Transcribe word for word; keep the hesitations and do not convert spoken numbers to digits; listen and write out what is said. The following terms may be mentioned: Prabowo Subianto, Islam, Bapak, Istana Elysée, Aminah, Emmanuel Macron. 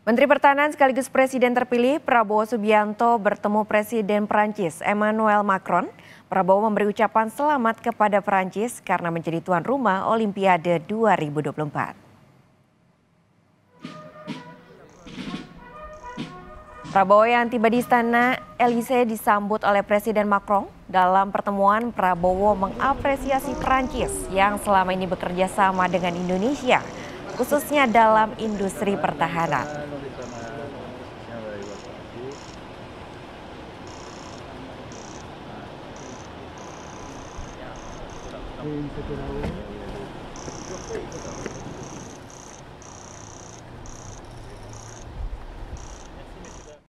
Menteri Pertahanan sekaligus Presiden terpilih Prabowo Subianto bertemu Presiden Perancis Emmanuel Macron. Prabowo memberi ucapan selamat kepada Perancis karena menjadi tuan rumah Olimpiade dua ribu dua puluh empat. Prabowo yang tiba di Istana Elysée disambut oleh Presiden Macron. Dalam pertemuan, Prabowo mengapresiasi Perancis yang selama ini bekerja sama dengan Indonesia, khususnya dalam industri pertahanan.